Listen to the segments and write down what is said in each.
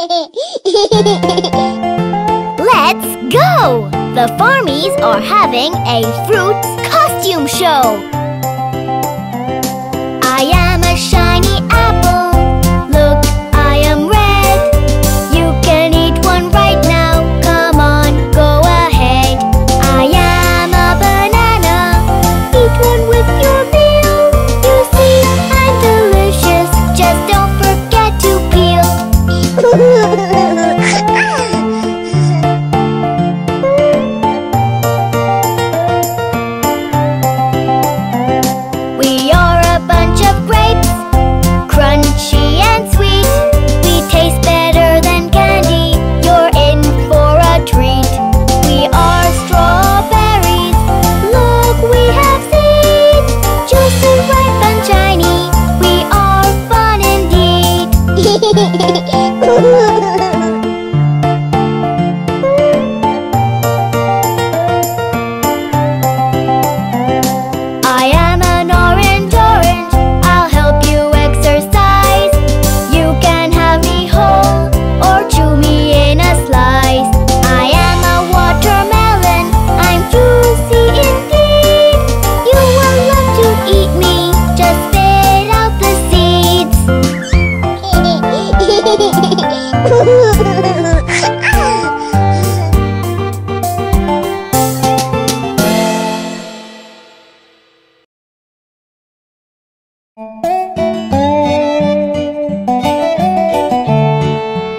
Let's go! The Farmies are having a fruit costume show. I am a shiny apple. Look, I am red. You can eat one right now. Come on, go ahead. I am a banana. Eat one with your meal. You see, I'm delicious. Just don't forget to peel. I am an orange. I'll help you exercise. You can have me whole or chew me in a slice. I am a watermelon. I'm juicy indeed. You will love to eat me. Just spit out the seeds.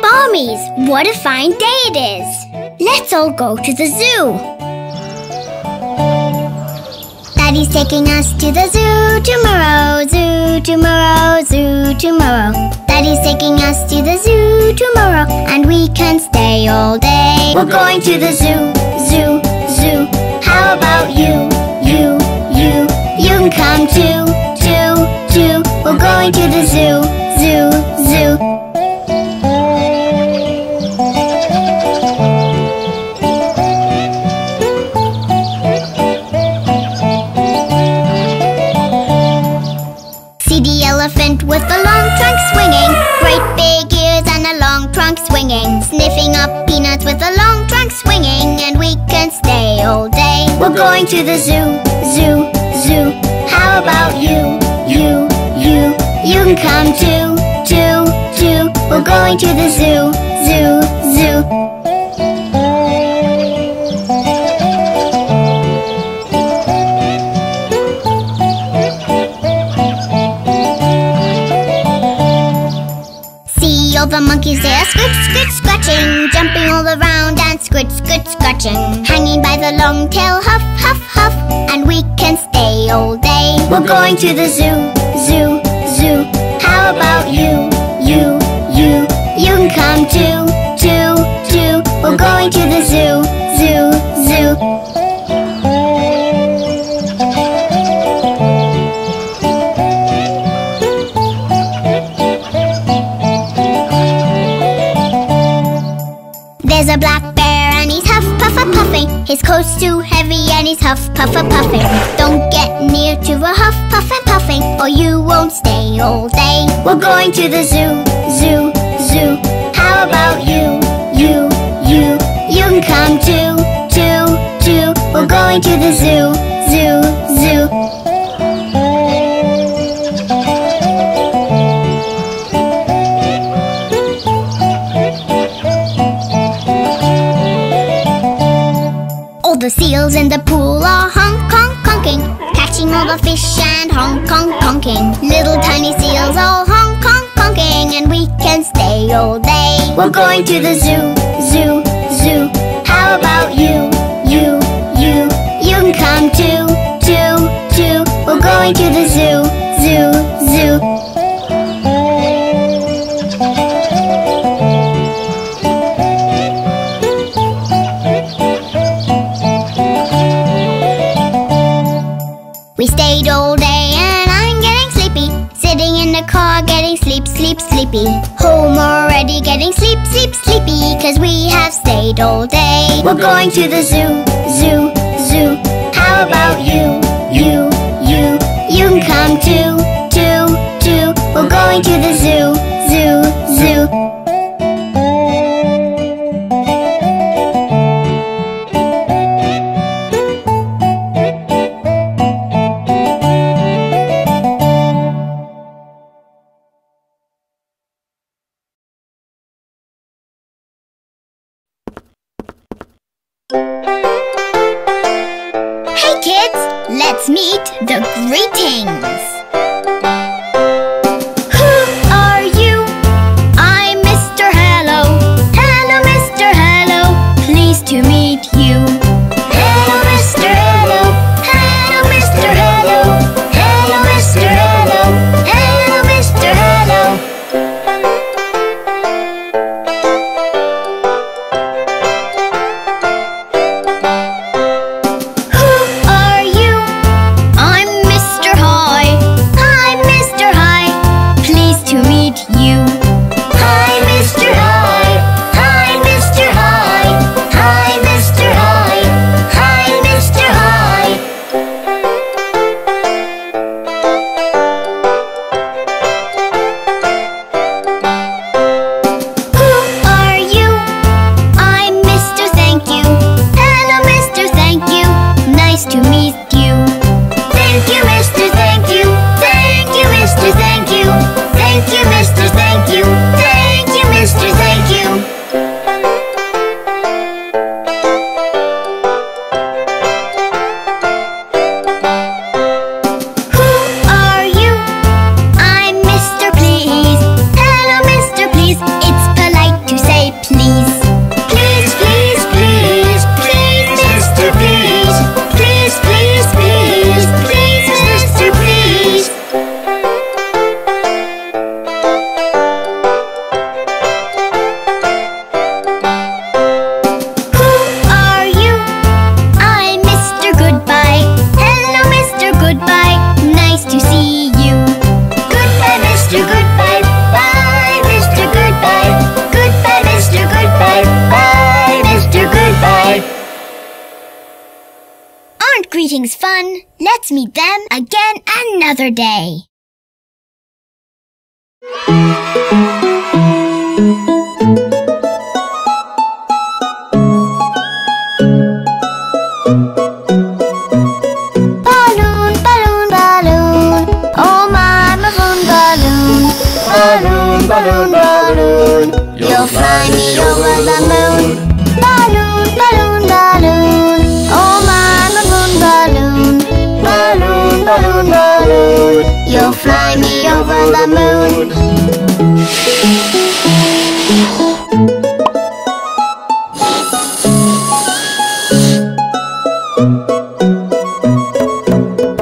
Farmies, what a fine day it is! Let's all go to the zoo! Daddy's taking us to the zoo tomorrow, zoo tomorrow, zoo tomorrow. Daddy's taking us to the zoo tomorrow, and we can stay all day. We're going to the zoo, zoo, zoo. How about you, you, you? You can come too, too, too. We're going to the zoo, zoo, zoo. See the elephant with the long trunk swinging, great big ears and a long trunk swinging, sniffing up peanuts with a long trunk swinging, and we can stay all day. We're going to the zoo, zoo, zoo. How about you, you, you? You can come too, too, too. We're going to the zoo, zoo, zoo. See all the monkeys, they are scritch, scritch, scratching, jumping all around and scritch, scritch, scratching, hanging by the long tail, huff, huff, huff, and we can stay all day. We're going to the zoo, zoo, zoo. How about you, you, you? You can come too, too, too. We're going to the zoo, zoo, zoo. There's a black bear and he's huff, puff, a puffing. His coat's too heavy and he's huff, puff, a puffing. Don't get near to a huff, puff, and puffing, or you won't stay all day. We're going to the zoo, zoo, zoo. How about you, you, you? You can come too, too, too. We're going to the zoo, zoo, zoo. All the seals in the pool are honk, honk, honking, catching all the fish and honk, honk, honking. Little tiny seals all honk, honk, honking, and we can stay all day. We're going to the zoo, zoo, zoo. How about you, you, you? You can come too, too, too. We're going to the zoo, zoo, zoo. We stayed all day and I'm getting sleepy, sitting in the car getting sleep, sleep, sleepy. Home already getting sleep, sleep, sleepy, 'cause we have stayed all day. We're going to the zoo, zoo, zoo. How about you, you, you? You can come too, too, too. We're going to the zoo, zoo, zoo. Hey kids, let's meet the greetings. Who are you? I'm Mr. Hello. Hello, Mr. Hello. Pleased to meet you. Hello, Mr. Hello. Hello, Mr. Hello. Hello, Mr. Hello. Hello, Mr. Hello. Who are you? I'm Mr. Hi. Hi, Mr. Hi. Pleased to meet you. Hi, Mr. Hi. Hi, Mr. Hi. Hi, Mr. Hi. Hi, Mr. Hi. Who are you? I'm Mr. Thank You. Hello, Mr. Thank You. Nice to meet you. Thank you, Mr. Thank You. Thank you, Mr. Thank You. Thank you, Mr. Thank You. Thank you, Mr. Thank You. Who are you? I'm Mr. Please. Hello, Mr. Please. It's polite to say please. Please, please, please, please, Mr. Please. Please, please, please, please, Mr. Please. Who are you? I'm Mr. Goodbye. Hello, Mr. Goodbye. Nice to see you. Goodbye, Mr. Goodbye. Bye, Mr. Goodbye. Goodbye, Mr. Goodbye. Bye, Mr. Goodbye. Aren't greetings fun? Let's meet them again another day. Balloon, balloon, balloon. Oh my balloon, balloon. Balloon, balloon, balloon. You'll fly me over the moon. Balloon, balloon, balloon. Oh my balloon, balloon. Balloon, balloon, balloon. You'll fly me over the moon.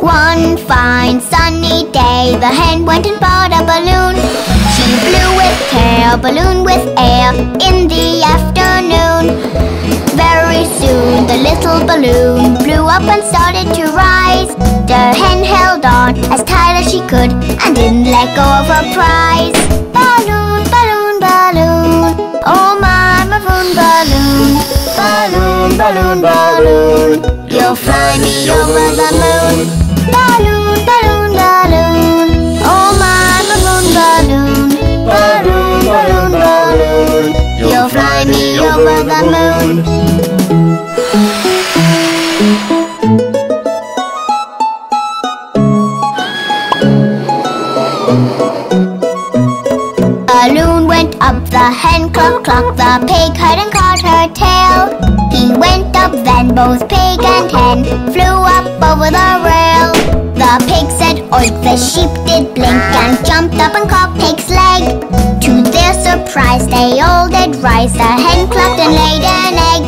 One fine sunny day, the hen went and bought a balloon. She blew with tail, balloon with air in the afternoon. Very soon the little balloon blew up and started to rise. The hen held on as tight as she could and didn't let go of her prize. Balloon, balloon, balloon. Oh my maroon balloon. Balloon, balloon, balloon. You'll fly me over the moon. Balloon, balloon, balloon. Oh my balloon, balloon. Balloon, balloon, balloon. You'll fly me over the moon. Balloon went up the hen, cluck, cluck. The pig heard and caught her tail. He went up then, both pig and hen flew up over the rail. The pig said oink, the sheep did blink and jumped up and caught pig's leg. To their surprise they all did rise. The hen clucked and laid an egg.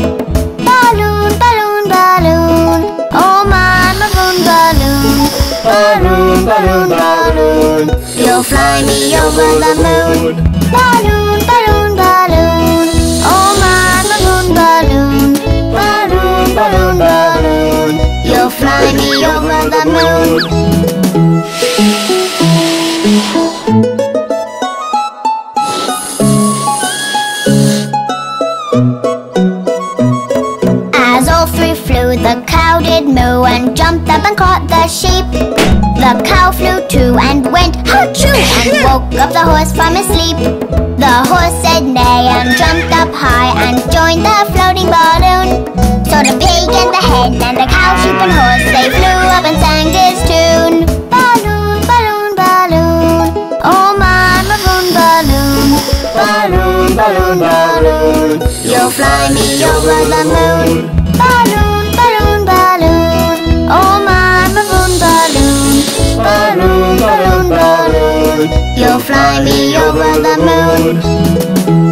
Balloon, balloon, balloon. Oh my balloon, balloon. Balloon, balloon, balloon. You'll fly me over the moon. Balloon, balloon, balloon. Oh my balloon, balloon. Balloon, balloon, balloon. You'll fly me over the moon. As all three flew, the cow did moo and jumped up and caught the sheep. The cow flew too and went ha-choo and woke up the horse from his sleep. The horse said neigh and jumped up high and joined the floating balloon. So the pig and the hen and the cow, sheep and horse, they flew up and sang this tune. Balloon, balloon, balloon. Oh my balloon, balloon. Balloon, balloon, balloon. You'll fly me over the moon. Balloon, balloon, balloon. Oh my balloon, balloon. Balloon, balloon, balloon. You'll fly me over the moon.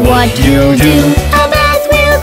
What you do, a bath will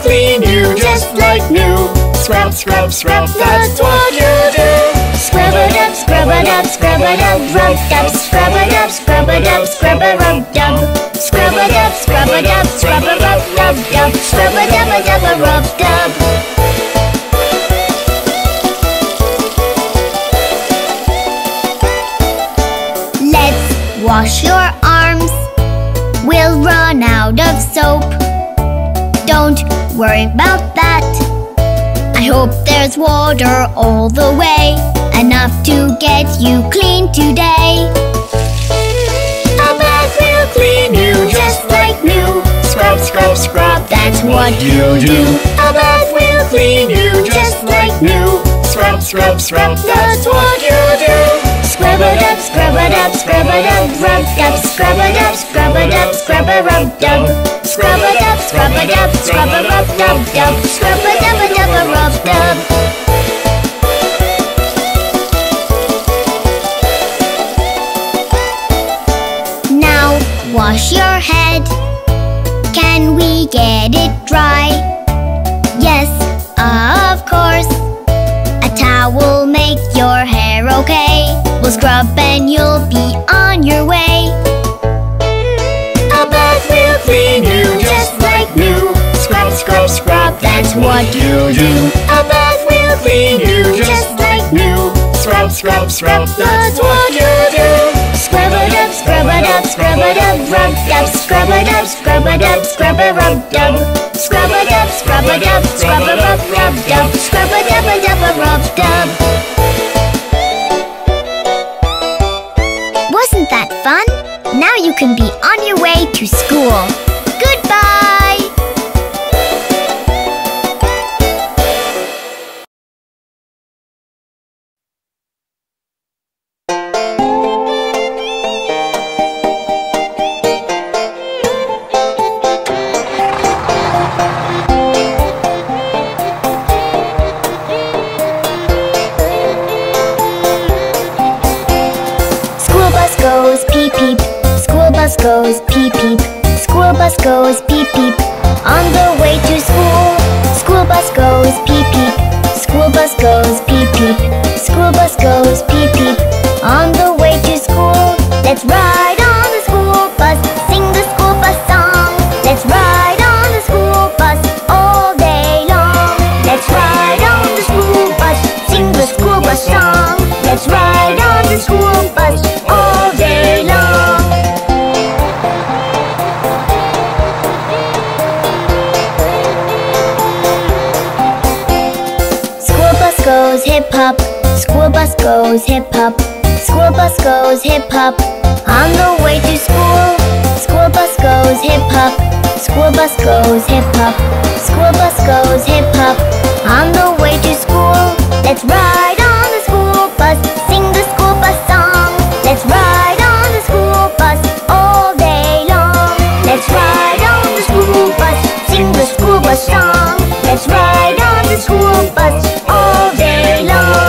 clean you just like new. scrub, scrub, that's what you do. Scrub it up, scrub it up, scrub it up, rub dub, scrub it up, scrub it up, scrub it up, dub. Scrub it up, scrub it up, scrub it up, dub, dub, scrub it up, and dub, rub dub. Wash your head. Can we get it dry? Yes, of course. A towel make your hair okay. We'll scrub and you'll be on your way. A bath will clean you just like new. Scrub, scrub, scrub, that's what you do. A bath will clean you just like new. Scrub, scrub, scrub, that's what you do. Scrub it up, scrub it up, scrub it up, rub dub, scrub it up, scrub it up, scrub it rub dub. Scrub it up, scrub it up, scrub it up, rub dub, scrub it up and up a rub dub. Wasn't that fun? Now you can be on your way to school. Goodbye! Goes peep peep, school bus goes peep peep, on the way to school. School bus goes peep peep, school bus goes peep peep, school bus goes peep peep, on the way to school. Let's ride on the school bus, sing the school bus song. Let's ride on the school bus all day long. Let's ride on the school bus, sing the school bus song. Let's ride on the school bus all day long. Hip hop, school bus goes hip hop, school bus goes hip hop, on the way to school. School bus goes hip hop, school bus goes hip hop, school bus goes hip hop, on the way to school. Let's ride on the school bus, sing the school bus song. Let's ride on the school bus all day long. Let's ride on the school bus, sing the school bus song. Let's ride on the school bus all day long.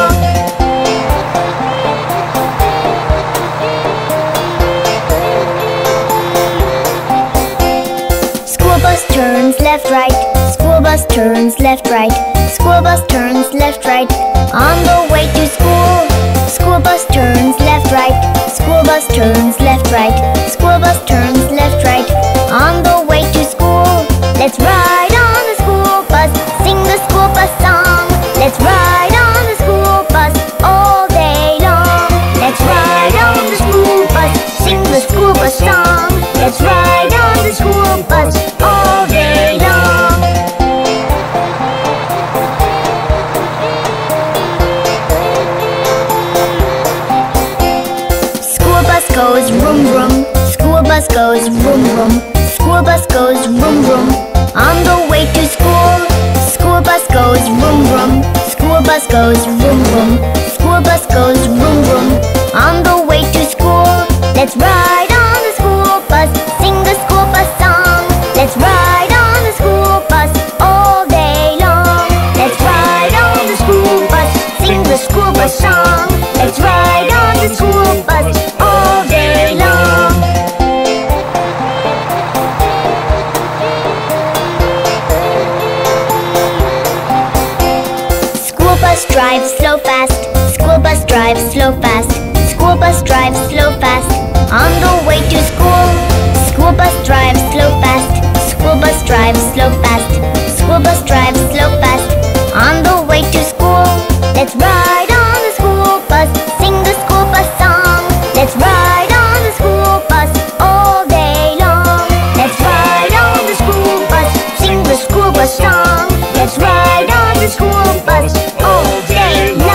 Left, right, school bus turns left, right, school bus turns left, right, on the way to school. School bus turns left, right, school bus turns left, right, school bus turns left, right, on the way to school. Let's ride on the school bus, sing the school bus song. Let's ride on the school bus all day long. Let's ride on the school bus, sing the school bus song. Let's ride on the school bus all day long. School bus goes vroom vroom. School bus goes vroom vroom. School bus goes vroom vroom. On the way to school. School bus goes vroom vroom. School bus goes vroom vroom. School bus goes vroom vroom. On the way to school. Let's ride on the school bus, sing the school bus song. Let's ride on the school bus all day long. Let's ride on the school bus, sing the school bus song. Let's ride on the school bus all day long. School bus drives slow fast. School bus drives slow fast. School bus drives slow fast. On the way to school. School bus drives slow fast. School bus drives slow fast. School bus drives slow fast. On the way to school. Let's ride on the school bus, sing the school bus song. Let's ride on the school bus all day long. Let's ride on the school bus, sing the school bus song. Let's ride on the school bus all day long.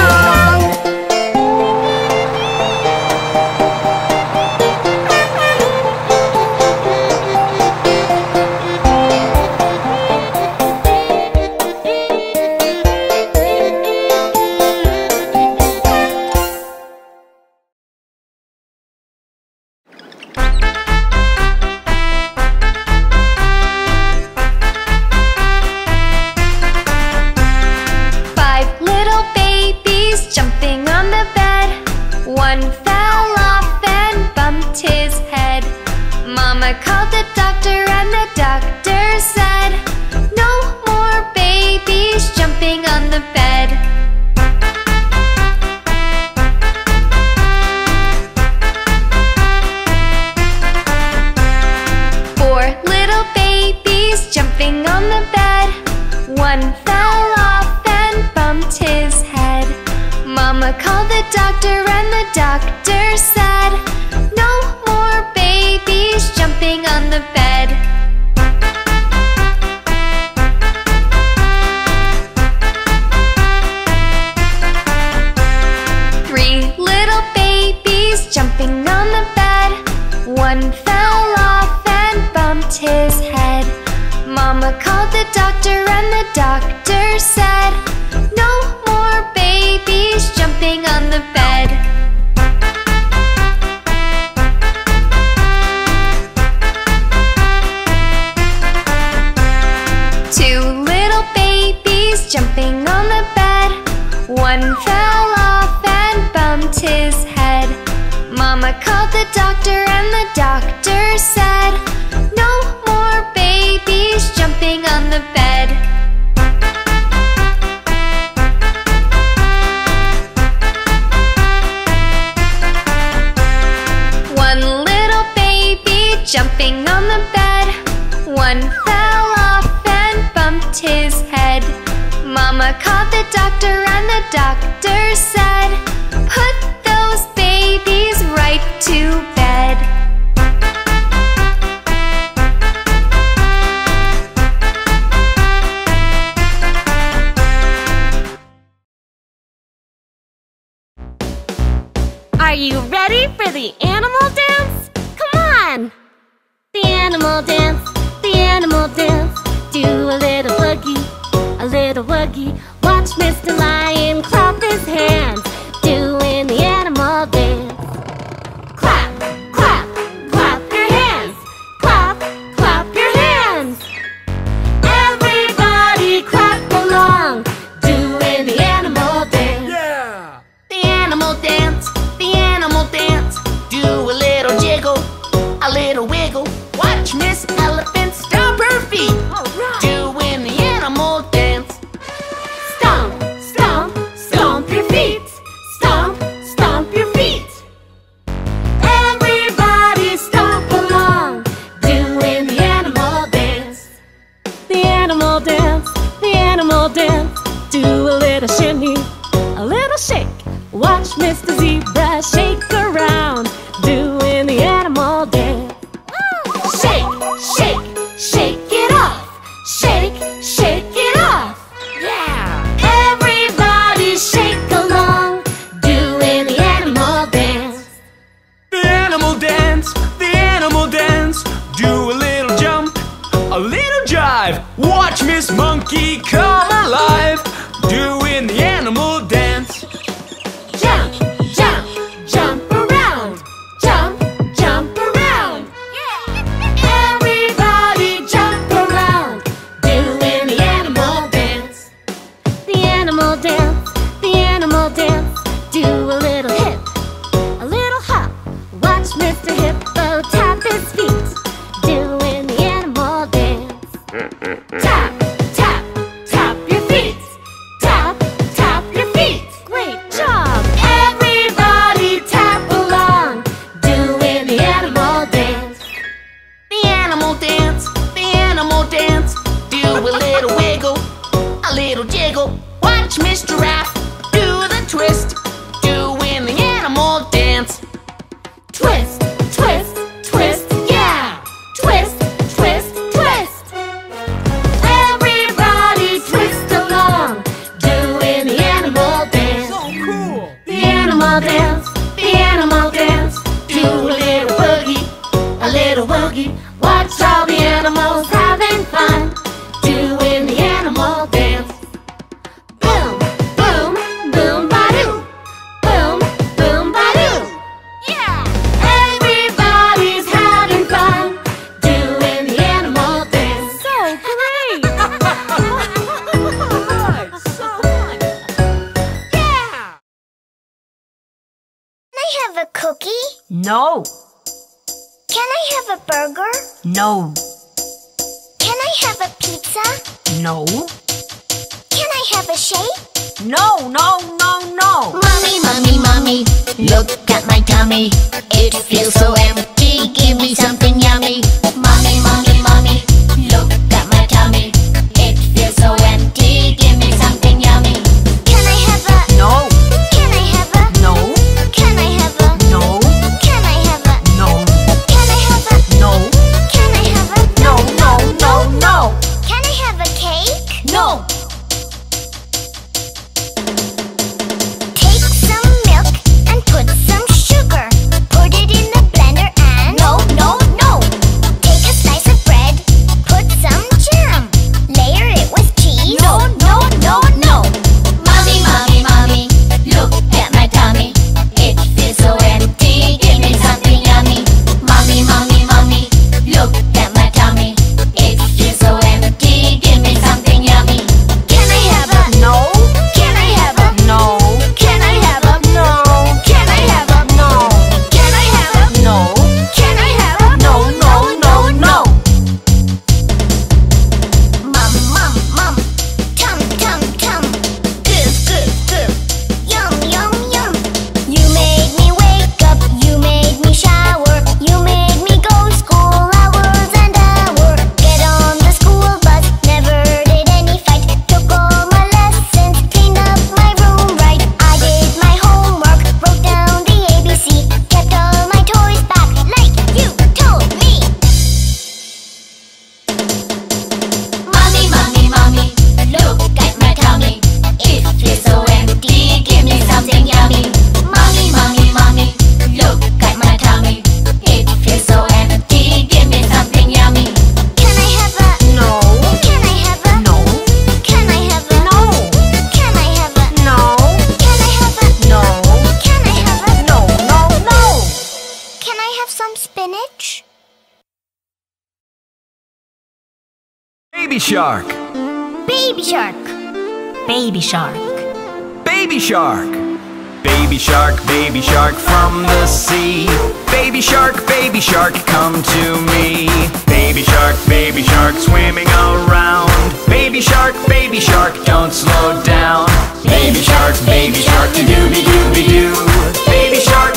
One fell off and bumped his head. Mama called the doctor and the doctor said, no more babies jumping on the bed. Three little babies jumping on the bed. One fell off and bumped his head. Mama called the doctor and the doctor said, no more babies jumping on the bed. Two little babies jumping on the bed. One fell off and bumped his head. Mama called the doctor and the doctor said, no more babies jumping on the bed. One little baby jumping on the bed. One fell off and bumped his head. Mama called the doctor and the doctor said, put those babies right to bed. Are you ready for the animal dance? Come on! The animal dance, the animal dance. Do a little woogie, watch Mr. Lion clap his hands, doing the animal dance. Clap, clap, clap your hands. Clap, clap your hands. Everybody clap along, doing the animal dance. Yeah! The animal dance, the animal dance. Do a little jiggle, a little wiggle. Watch Miss Elephant stomp her feet. All right. Doing the animal dance. Stomp, stomp, stomp your feet. Stomp, stomp your feet. Everybody stomp along, doing the animal dance. The animal dance, the animal dance. Do a little shimmy, a little shake. Watch Mr. Zebra shake around, doing the animal dance. Shake, shake, shake it off. Shake, shake it off. Yeah! Everybody shake along, doing the animal dance. The animal dance, the animal dance. Do a little jump, a little jive. Watch Miss Monkey come alive, doing the animal dance. Jump, jump, jump around. Jump, jump around. Everybody jump around, doing the animal dance. The animal dance, the animal dance. Do a little hip, a little hop. Watch Mr. Hippo tap his feet, doing the animal dance. Tap, tap, tap your feet. Tap, tap your feet. Great job! Everybody tap along, doing the animal dance. The animal dance, the animal dance. Do a little wiggle, a little jiggle. Watch Miss Giraffe do the twist, doing the animal dance. Twist, twist, twist, yeah! Twist, twist, twist. Everybody twist along, doing the animal dance. So cool! The animal dance, the animal dance. Do a little boogie, watch all the animals having fun, doing the animal dance. Boom, boom, boom, ba-doo. Boom, boom, ba-doo. Yeah! Everybody's having fun, doing the animal dance. So great! Yeah! Can I have a cookie? No! Can I have a burger? No. Can I have a pizza? No. Can I have a shake? No, no, no, no. Mommy, mommy, mommy, look at my tummy. It feels so empty, give me something yummy. Mommy, mommy, mommy, look at my tummy. It feels so empty, Baby shark. Baby shark. Baby shark. Baby shark. Baby shark, baby shark from the sea. Baby shark, come to me. Baby shark swimming around. Baby shark, don't slow down. Baby shark, doo-doo-doo-doo-doo. Baby shark,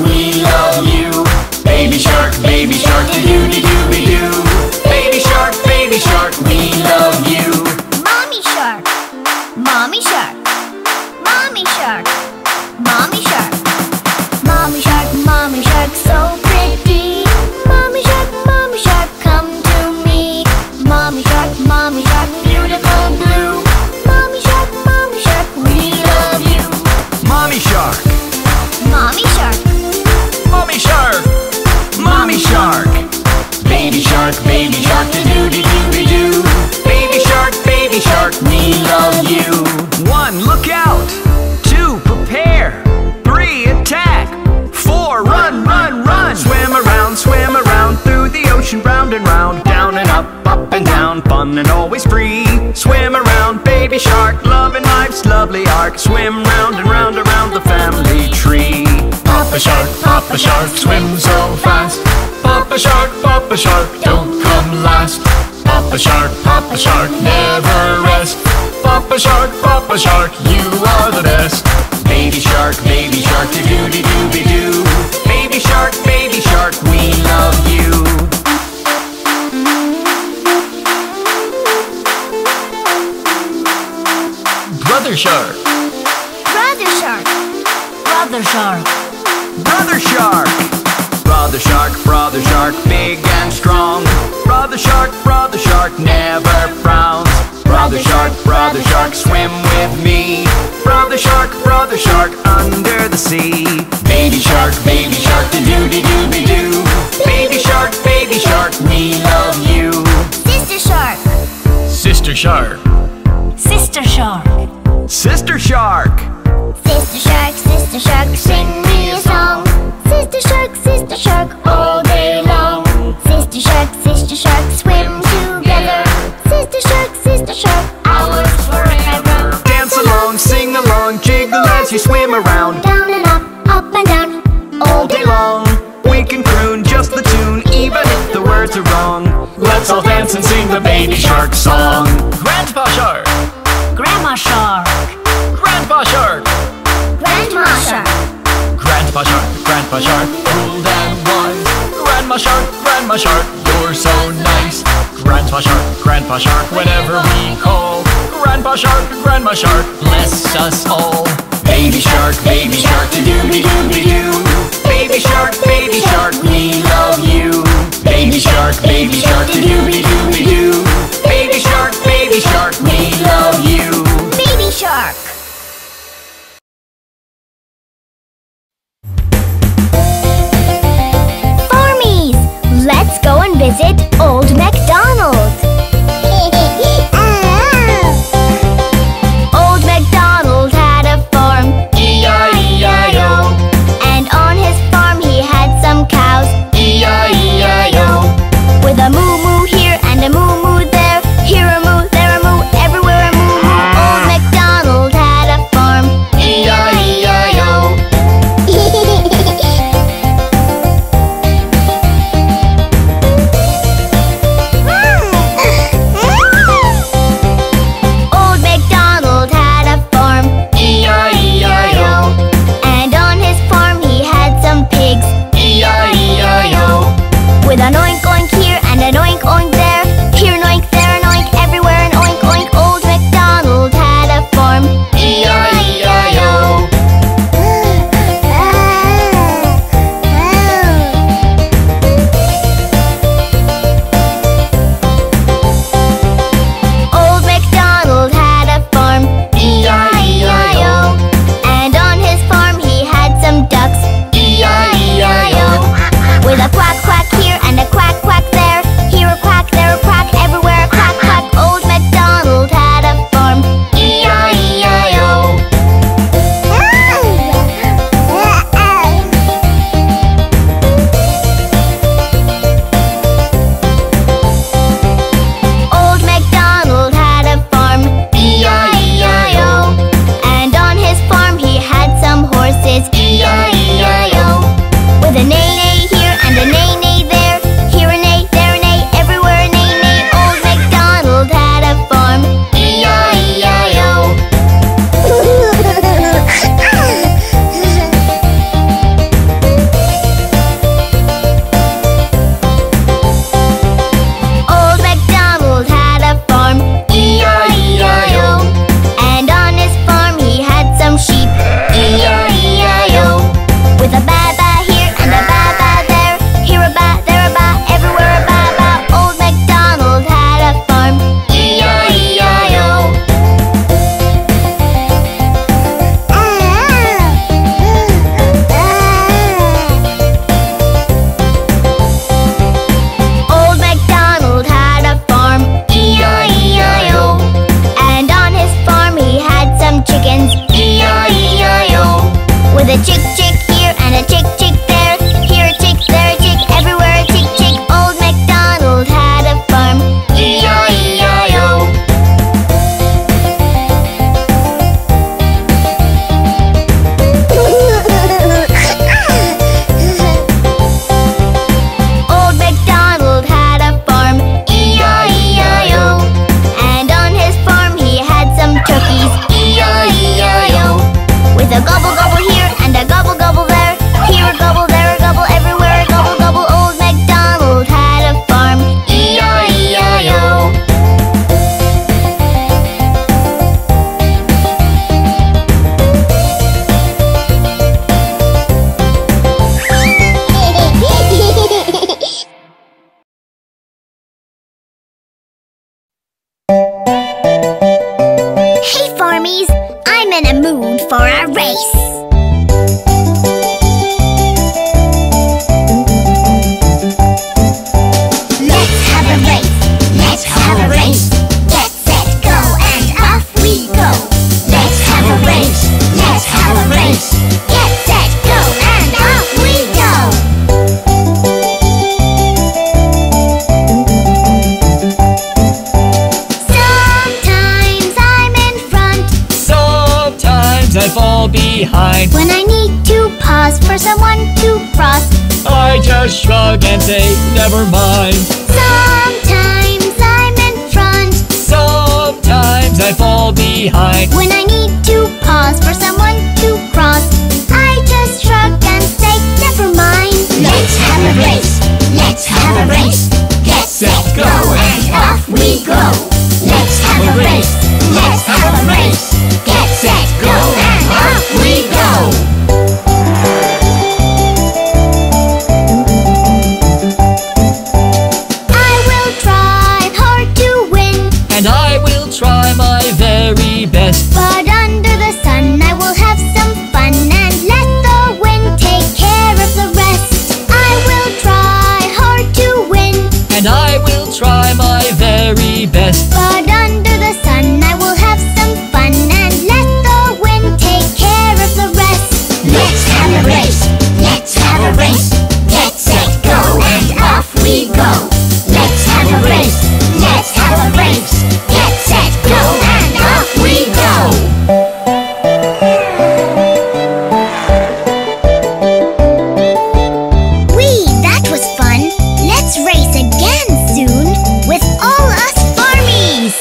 we love you. Baby shark, doo-doo-doo-doo-doo. Baby shark, we love you. Mommy shark, mommy shark, mommy shark, mommy shark, mommy shark, mommy shark, so pretty. Mommy shark, come to me. Mommy shark, beautiful blue. Mommy shark, we love you. Mommy shark, mommy shark, mommy shark, mommy shark. Baby shark, do-do-do-do-do. Baby shark, we love you. 1, look out. 2, prepare. 3, attack. 4, run. Swim around through the ocean, round and round, down and up and down, fun and always free. Swim around, baby shark, loving life's lovely arc. Swim round and round the family tree. Papa shark, swim so fast. Papa shark, don't come last. Papa shark, never rest. Papa shark, you are the best. Baby shark, do-do-do-do-do. Baby shark, we love you. Brother shark, brother shark. Brother shark, big and strong. Brother shark, never frowns. Brother shark, swim with me. Brother shark, under the sea. Baby shark, do-do-do-do-do. Baby shark, we love you. Sister shark, sister shark, sing me a song. Sister shark, all day long. Sister shark, swim together. Sister shark, ours forever. Dance along, sing along, jiggle as you swim around. Down and up and down, all day long. We can croon just the tune, even if the words are wrong. Let's all dance and sing the baby shark song. Grandpa shark, grandma shark, grandpa shark, grandma shark. Grandpa shark, cool and wise. Grandma shark, you're so nice. Grandpa shark, whenever we call. Grandma shark, bless us all. Baby shark, do-do-do-do-do. Baby shark, we love you. Baby shark, do-do-do-do-do. Baby shark, we love you. Baby shark. Let's go and visit Old MacDonald. Old MacDonald had a farm, E-I-E-I-O. And on his farm he had some cows, E-I-E-I-O. With a moo-moo here and a moo-moo Farmies. I'm in a mood for a race. Let's have a race. Let's have a race. Get set, go, and off we go. Let's have a race. Let's have a race. Get set, go, and off we go. I fall behind. When I need to pause for someone to cross, I just shrug and say, never mind. Sometimes I'm in front. Sometimes I fall behind. When I need to pause for someone to cross, I just shrug and say, never mind. Let's have a race. Let's have a race. Get set, go, and off we go. Let's have a race. Let's have a race. Get set, go, and off we go. I will try hard to win, and I will try my very best. But under the sun I will have some fun, and let the wind take care of the rest. I will try hard to win, and I will try my very best. But under the sun I will have some fun, and let the wind take care of the rest. Let's have a race. Let's have a race. Get set, go, and off we go. Let's have a race. Let's have a race. Get set, go, and off we go. Whee! That was fun. Let's race again soon with all us Farmies.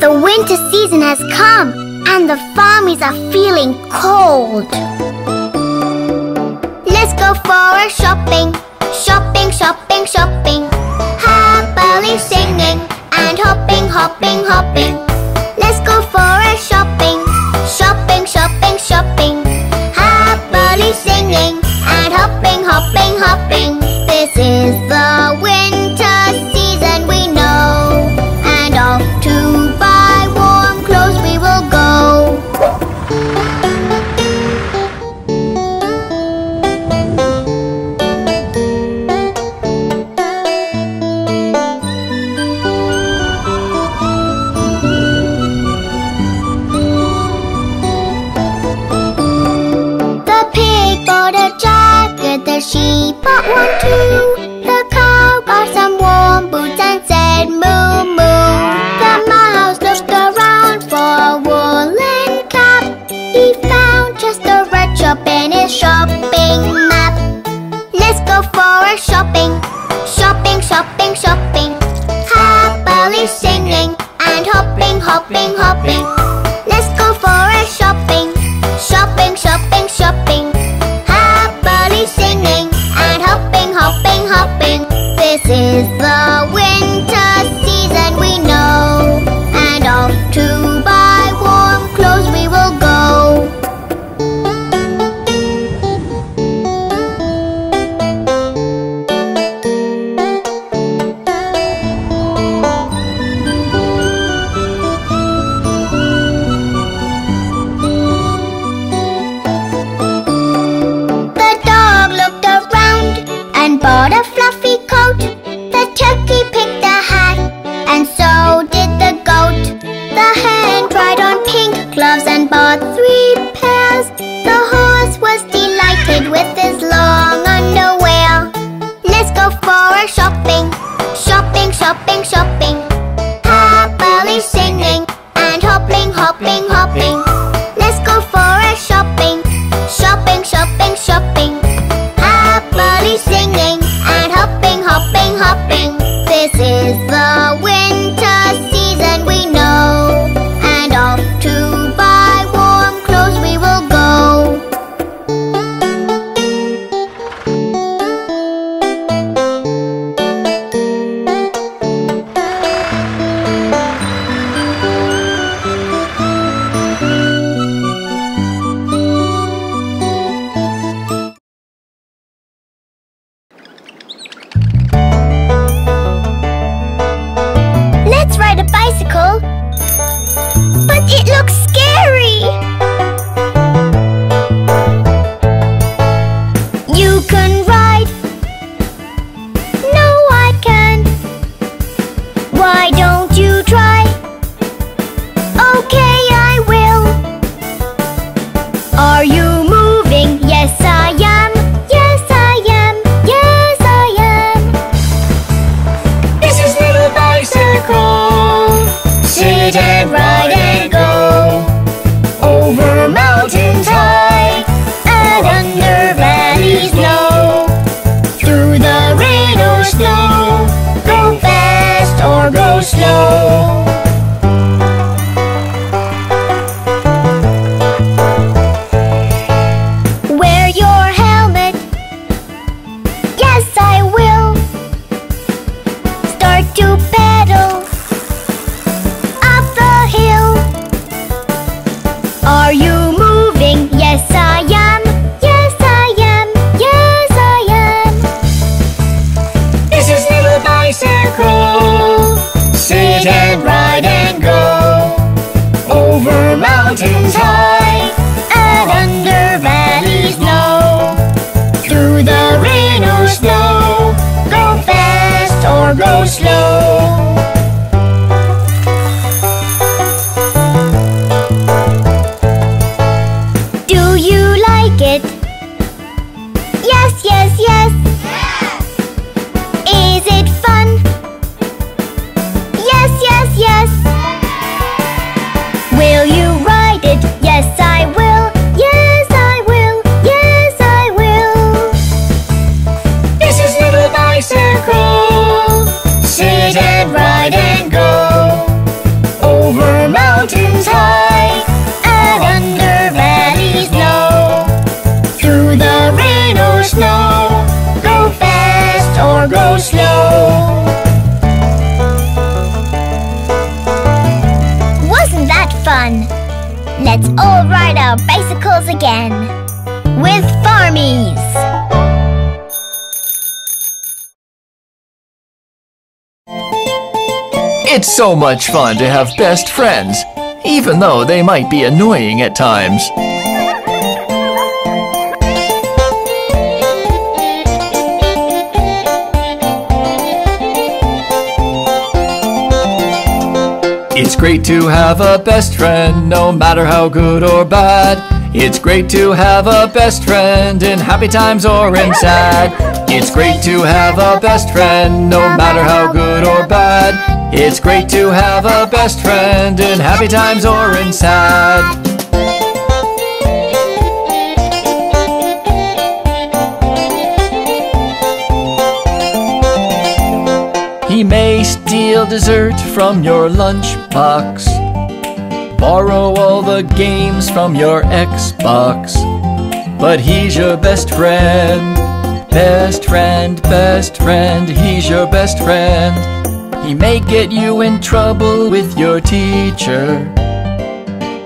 The winter season has come, and the Farmies are feeling cold. Let's go for a shopping, shopping, shopping, shopping. Happily singing and hopping, hopping, hopping. Let's go for a shopping, shopping, shopping, shopping. Happily singing and hopping, hopping, hopping. This is the winter season, we know, and off to buy warm clothes we will go. The sheep bought one too. The cow bought some warm boots and said moo moo. The mouse looked around for a woolen cap. He found just a red shop in his shopping map. Let's go for a shopping, shopping, shopping, shopping. Happily singing and hopping, hopping, hopping. Let's go for a shopping, shopping, shopping, shopping. Singing and hopping, hopping, hopping. bicycle, but it looks scary. You can ride. No, I can. Why don't you try? Okay, I will. Are you moving? Yes, I am. Yes, I am. Yes, I am. This is Little Bicycle. Sit and ride and go over mountains high and under valleys low, through the rain or snow. Go fast or go slow. Are you moving? Yes, I am. Yes, I am. Yes, I am. This is Little Bicycle. Sit and ride and go over mountains high and under valleys low, through the rain or snow. Go fast or go slow. Go slow. Wasn't that fun? Let's all ride our bicycles again with Farmies. It's so much fun to have best friends, even though they might be annoying at times. It's great to have a best friend, no matter how good or bad. It's great to have a best friend in happy times or in sad. It's great to have a best friend, no matter how good or bad. It's great to have a best friend in happy times or in sad. He may steal dessert from your lunchbox, borrow all the games from your Xbox, but he's your best friend, best friend, best friend. He's your best friend. He may get you in trouble with your teacher,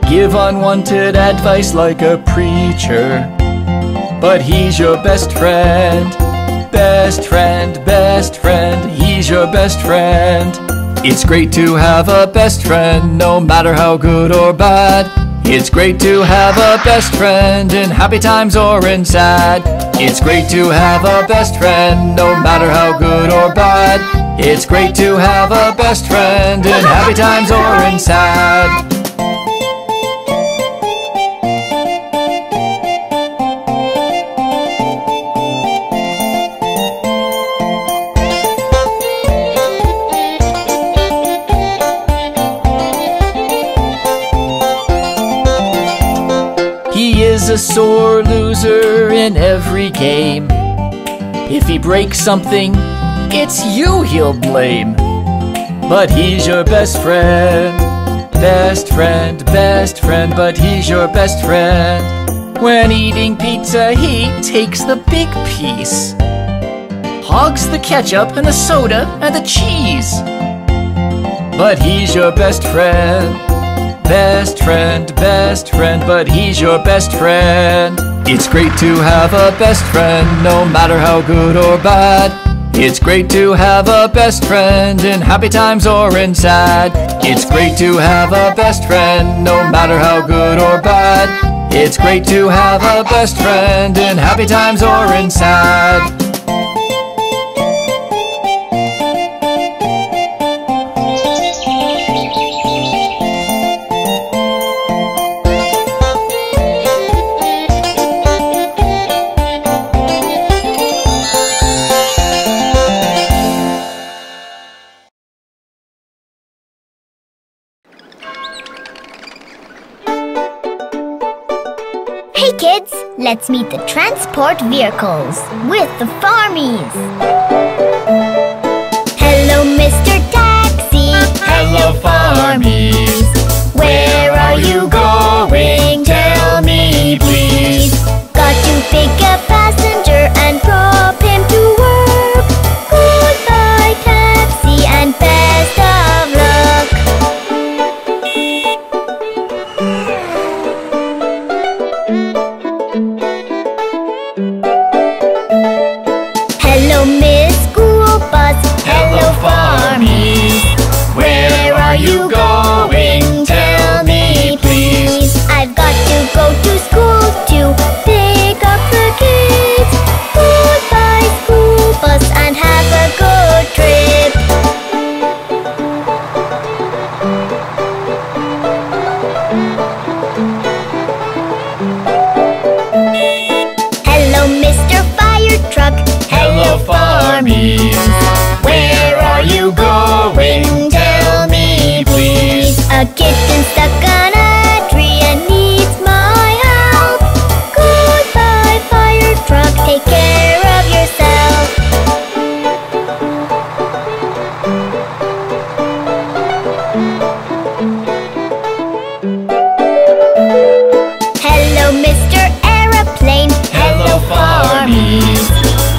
give unwanted advice like a preacher, but he's your best friend, best friend, best friend. He's your best friend. It's great to have a best friend, no matter how good or bad. It's great to have a best friend in happy times or in sad. It's great to have a best friend, no matter how good or bad. It's great to have a best friend in happy times or in sad. He is a sore loser in every game. If he breaks something, it's you he'll blame. But he's your best friend, best friend, best friend. But he's your best friend. When eating pizza, he takes the big piece, hogs the ketchup and the soda and the cheese. But he's your best friend, best friend, best friend. But he's your best friend. It's great to have a best friend, no matter how good or bad. It's great to have a best friend in happy times or in sad. It's great to have a best friend, no matter how good or bad. It's great to have a best friend in happy times or in sad. Kids, let's meet the transport vehicles with the Farmies. Hello, Mr. Taxi. Hello, Farmies. Where are you going? Tell me, please. Got to pick a passenger and prop him to work. Goodbye, taxi, and best of luck. Where are you going? Tell me, please. I've got to go to school to pick up the kids. Goodbye, school bus, and have a good trip. Hello, Mr. Fire Truck. Hello, Farmies. Where are you going? A kitten stuck on a tree and needs my help. Goodbye, fire truck, take care of yourself. Hello, Mr. Aeroplane. Hello, Farmies.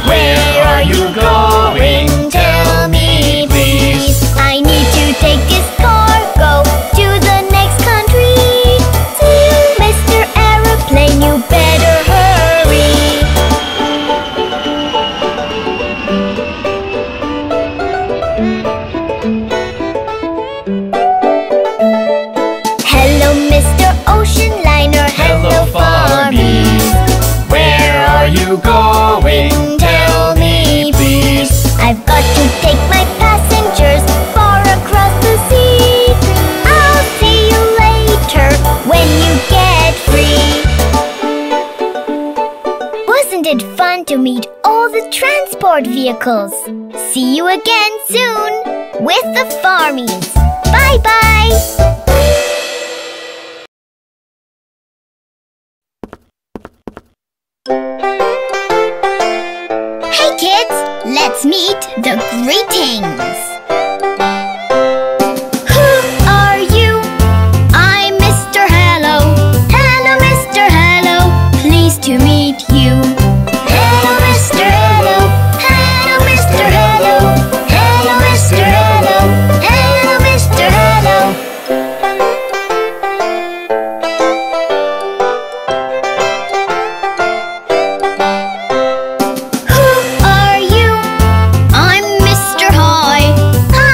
Where are you going? Tell me, please. I need to take this cargo to the next country. See you, Mr. Aeroplane, you better hurry. Hello, Mr. Ocean Liner. Hello, Farmies. Where are you going? Tell me, please. I've got to take my passengers far across the sea. When you get free. Wasn't it fun to meet all the transport vehicles? See you again soon with the Farmies. Bye-bye! Hey kids, let's meet the greetings. To meet you. Hello, Mr. Hello. Hello, Mr. Hello. Hello, Mr. Hello. Hello, Mr. Hello. Who are you? I'm Mr. Hi. Hi,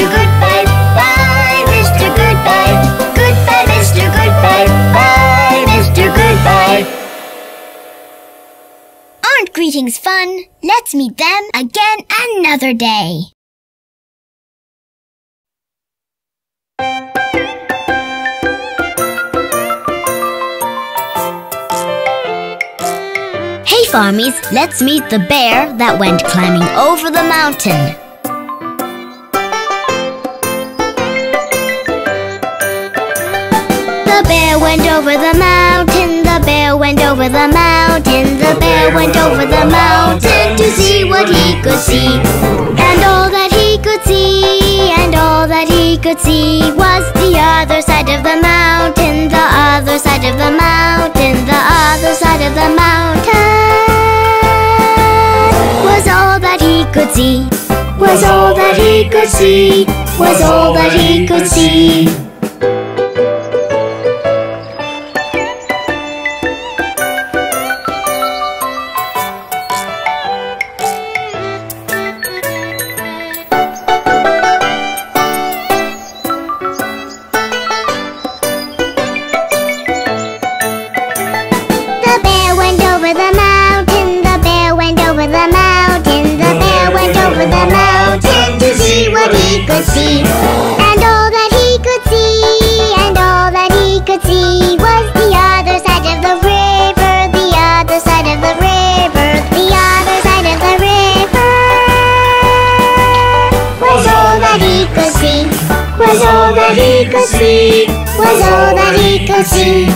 Mr. Goodbye, bye, Mr. Goodbye. Goodbye, Mr. Goodbye, bye, Mr. Goodbye. Aren't greetings fun? Let's meet them again another day. Hey, Farmies, let's meet the bear that went climbing over the mountain. The bear went over the mountain, the bear went over the mountain, the bear went over the mountain to see what he could see. And all that he could see, and all that he could see was the other side of the mountain, the other side of the mountain, the other side of the mountain. Was all that he could see, was all that he could see, was all that he could see. And all that he could see, and all that he could see was the other side of the river, the other side of the river, the other side of the river. Was all that he could see, was all that he could see, was all that he could see.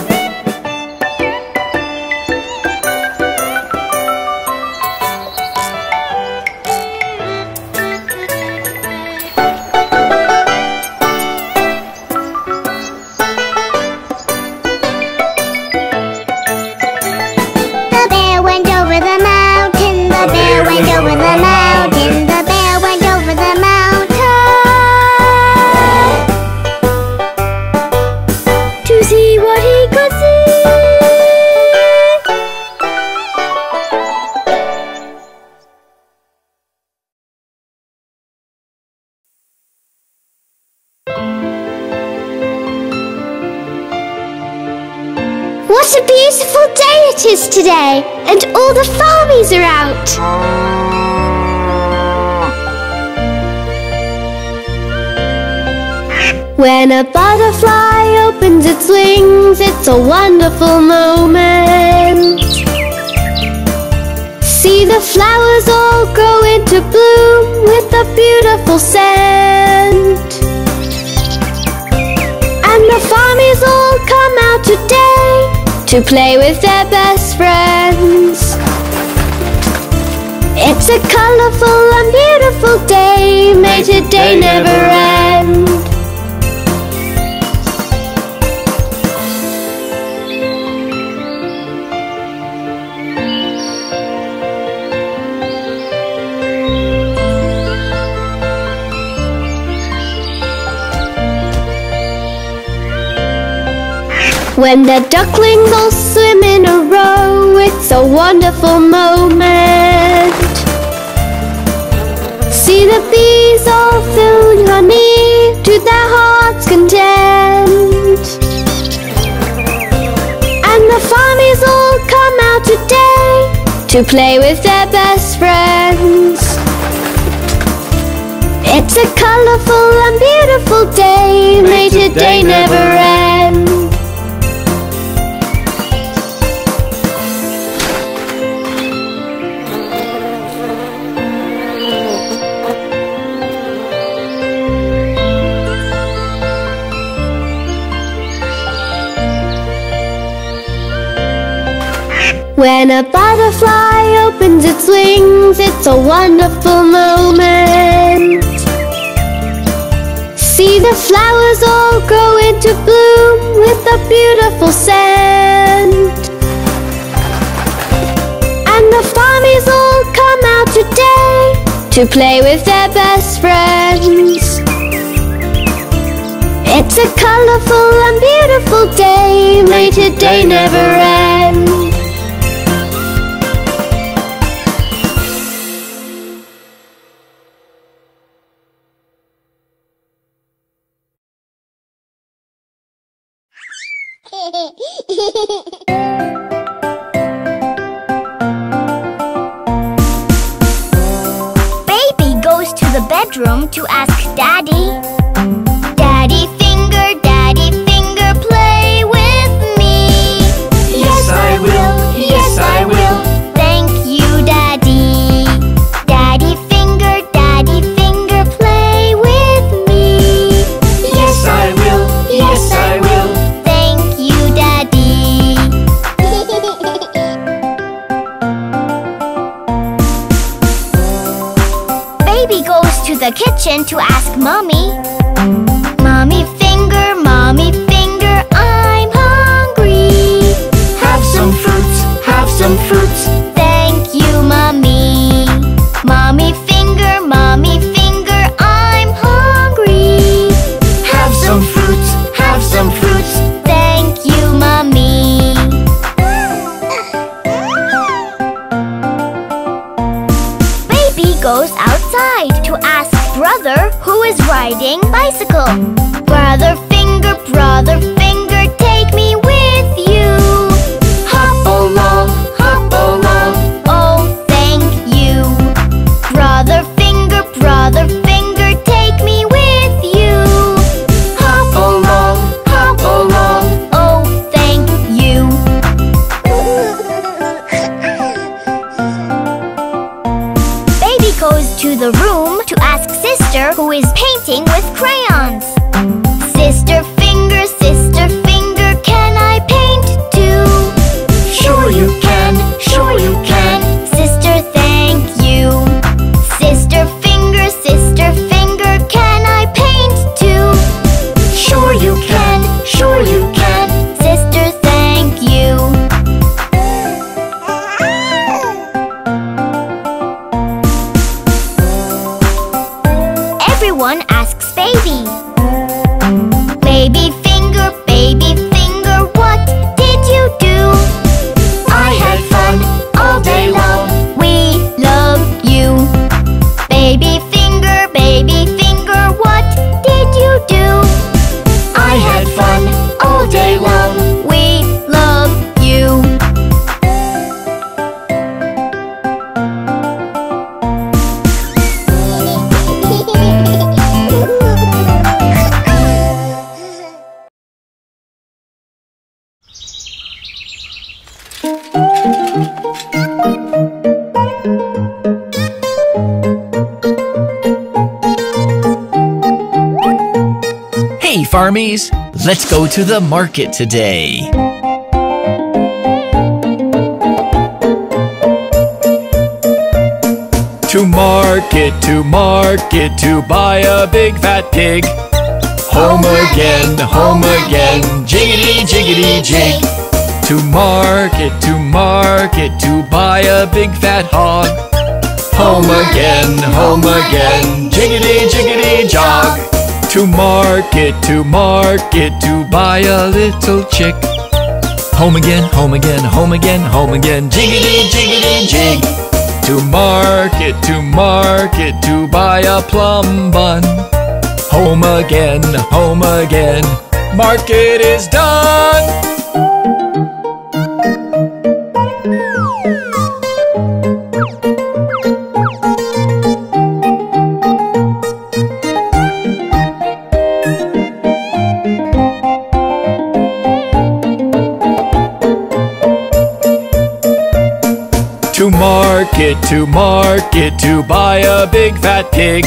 What a beautiful day it is today, and all the Farmies are out. When a butterfly opens its wings, it's a wonderful moment. See the flowers all grow into bloom with a beautiful scent. And the Farmies all come out today to play with their best friends. It's a colorful and beautiful day, may today never end. When the ducklings all swim in a row, it's a wonderful moment. See the bees all filling honey to their heart's content. And the Farmies all come out today to play with their best friends. It's a colorful and beautiful day, may today never end. When a butterfly opens its wings, it's a wonderful moment. See the flowers all grow into bloom with a beautiful scent. And the Farmies all come out today to play with their best friends. It's a colorful and beautiful day, may today never end. Baby goes to the bedroom to ask Daddy. Daddy finger, play with me. Yes, I will. Yes, I will. Thank you, Daddy. Daddy finger, play with me. Yes, I will. Yes, I will. Thank you, Daddy. Baby goes to the kitchen to ask Mommy. Mommy finger, I'm hungry. Have some fruits, have some fruits. Thank you, Mommy. Mommy finger, I'm hungry. Have some fruits, have some fruits. Thank you, Mommy. Baby goes outside to ask Brother who is riding bicycle. Brother finger, take me with you. Hop along, oh, thank you. Brother finger, take me with you. Hop along, oh, thank you. Baby goes to the room to ask Sister who is painting with crayons. Sister finger, can I paint too? Sure you can, Sister, thank you. Sister finger, can I paint too? Sure you can, Sister, thank you. Everyone asks Baby. Baby finger, what did you do? I had fun all day long. We love you. Baby finger, what did you do? I had fun all day long. We love you. Farmies, let's go to the market today. To market, to buy a big fat pig. Home again, jiggity, jiggity, jig. To market, to buy a big fat hog. Home again, jiggity, jiggity, jog. To market, to buy a little chick. Home again, jiggity, jiggity, jig. To market, to buy a plum bun. Home again, market is done. To market, to buy a big fat pig.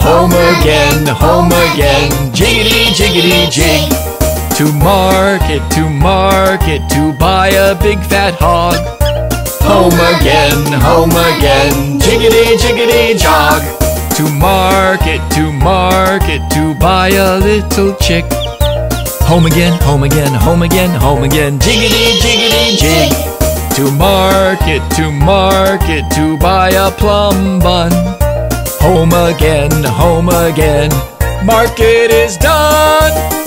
Home again, jiggity, jiggity, jig. To market, to buy a big fat hog. Home again, jiggity, jiggity, jog. To market, to buy a little chick. Home again, jiggity, jiggity, jig. To market, to buy a plum bun. Home again, market is done.